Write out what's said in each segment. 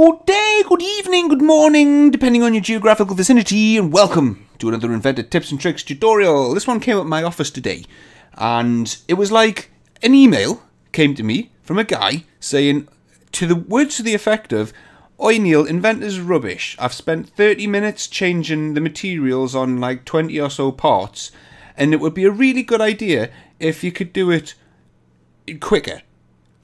good day, good evening, good morning, depending on your geographical vicinity, and welcome to another Inventor Tips and Tricks tutorial. This one came up in my office today, and it was like an email came to me from a guy saying, to the words to the effect of, "Oi Neil, Inventor's rubbish. I've spent 30 minutes changing the materials on like 20 or so parts, and it would be a really good idea if you could do it quicker.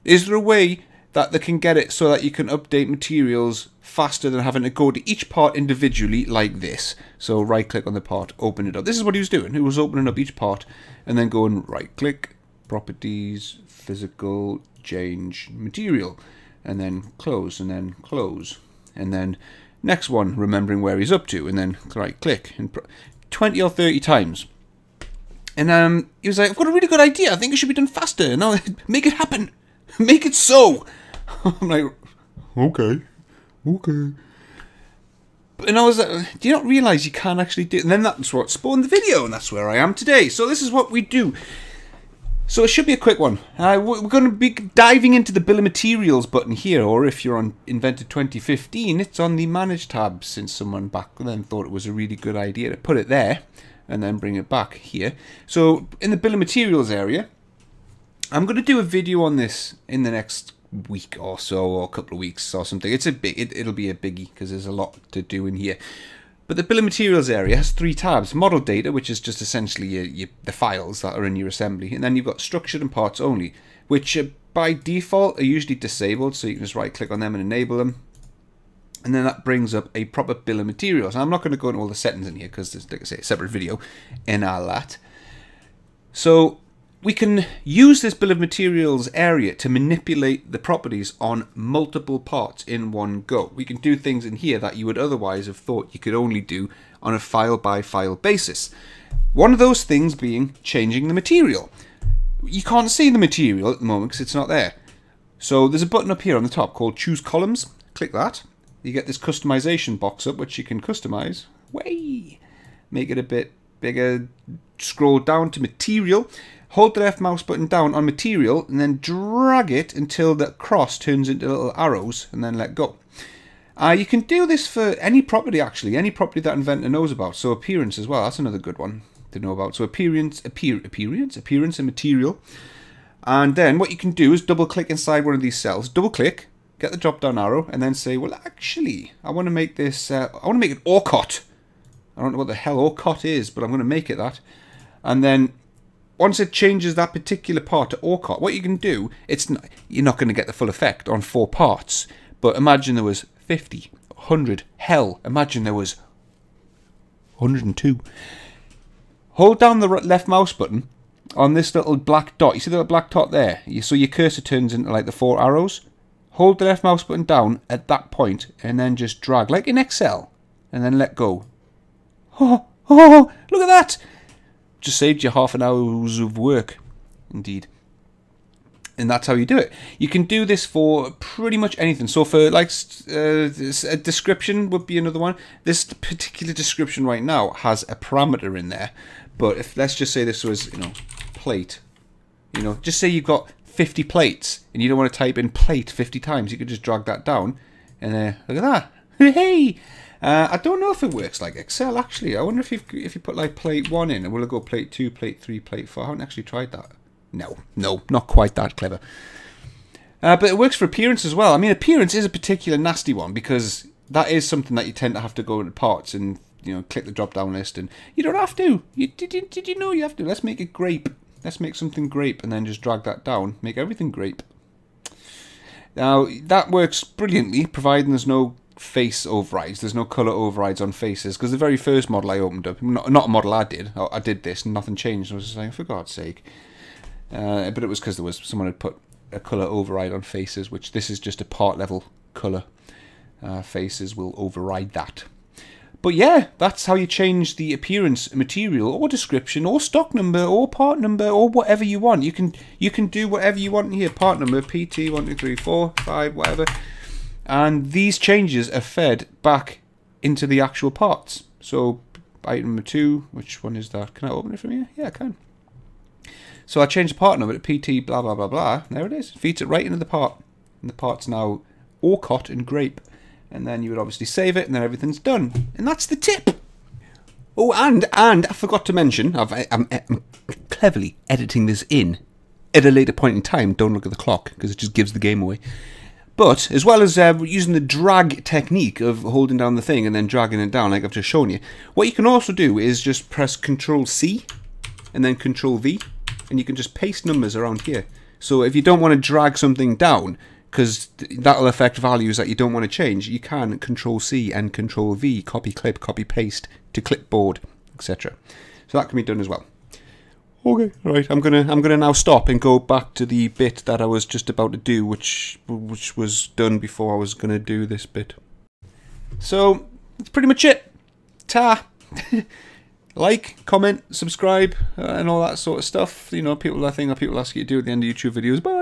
Is there a way that they can get it so that you can update materials faster than having to go to each part individually like this?" So right click on the part, open it up. This is what he was doing. He was opening up each part and then going right click, properties, physical, change material, and then close, and then close, and then next one, remembering where he's up to, and then right click, and 20 or 30 times. And he was like, "I've got a really good idea. I think it should be done faster." And I was like, "Make it happen. Make it so." I'm like, okay. And I was like, do you not realise you can't actually do it? And then that's what spawned the video, and that's where I am today. So this is what we do. So it should be a quick one. We're going to be diving into the Bill of Materials button here, or if you're on Inventor 2015, it's on the Manage tab, since someone back then thought it was a really good idea to put it there and then bring it back here. So in the Bill of Materials area, I'm going to do a video on this in the next week or so, or a couple of weeks or something. It's a big, it'll be a biggie because there's a lot to do in here. But the Bill of Materials area has three tabs. Model data, which is just essentially the files that are in your assembly. And then you've got structured and parts only, which by default are usually disabled. So you can just right click on them and enable them. And then that brings up a proper Bill of Materials. And I'm not going to go into all the settings in here because there's, like I say, a separate video in our lat. So we can use this Bill of Materials area to manipulate the properties on multiple parts in one go. We can do things in here that you would otherwise have thought you could only do on a file-by-file basis. One of those things being changing the material. You can't see the material at the moment because it's not there. So there's a button up here on the top called Choose Columns. Click that. You get this customization box up, which you can customize. Way! Make it a bit bigger. Scroll down to Material. Hold the left mouse button down on material and then drag it until the cross turns into little arrows and then let go. You can do this for any property actually, any property that Inventor knows about. So appearance as well, that's another good one to know about. So appearance and material. And then what you can do is double click inside one of these cells, double click, get the drop down arrow and then say, well actually, I want to make this, I want to make it Orcott. I don't know what the hell Orcott is, but I'm going to make it that. And then once it changes that particular part to Orcott, what you can do, you're not going to get the full effect on 4 parts, but imagine there was 50, 100, hell, imagine there was 102. Hold down the left mouse button on this little black dot. You see the little black dot there? So your cursor turns into like the 4 arrows. Hold the left mouse button down at that point and then just drag, like in Excel, and then let go. Oh, look at that! Just saved you half an hour's of work, indeed. And that's how you do it. You can do this for pretty much anything. So for like a description would be another one. This particular description right now has a parameter in there, but if let's just say this was, you know, plate. You know, just say you've got 50 plates and you don't want to type in plate 50 times. You could just drag that down, and look at that. Hey. I don't know if it works like Excel, actually. I wonder if you put like plate 1 in, will it go plate 2, plate 3, plate 4? I haven't actually tried that. No, not quite that clever. But it works for appearance as well. I mean, appearance is a particular nasty one because that is something that you tend to have to go into parts and, you know, click the drop-down list. And you don't have to. Did you know you have to? Let's make a grape. Let's make something grape and then just drag that down. Make everything grape. Now, that works brilliantly, providing there's no face overrides, there's no colour overrides on faces, because the very first model I opened up, not a model I did this and nothing changed, I was just like, for God's sake. But it was because there was someone had put a colour override on faces, which this is just a part level colour. Faces will override that. But yeah, that's how you change the appearance, material, or description, or stock number, or part number, or whatever you want. You can do whatever you want here, part number, PT, 1, 2, 3, 4, 5, whatever. And these changes are fed back into the actual parts. So item number 2, which one is that? Can I open it from here? Yeah, I can. So I change the part number to PT blah blah blah blah. There it is. Feeds it right into the part. And the part's now Orcott and grape. and then you would obviously save it, and then everything's done. And that's the tip! Oh, and I forgot to mention, I'm cleverly editing this in at a later point in time. Don't look at the clock, because it just gives the game away. But, as well as using the drag technique of holding down the thing and then dragging it down, like I've just shown you, what you can also do is just press Ctrl-C and then Ctrl-V, and you can just paste numbers around here. So if you don't want to drag something down, because that'll affect values that you don't want to change, you can Ctrl-C and Ctrl-V, copy clip, copy paste to clipboard, etc. So that can be done as well. Okay, right. I'm gonna now stop and go back to the bit that I was just about to do, which was done before I was gonna do this bit. So that's pretty much it. Ta. Like, comment, subscribe, and all that sort of stuff. You know, people, I think, people ask you to do at the end of YouTube videos. Bye.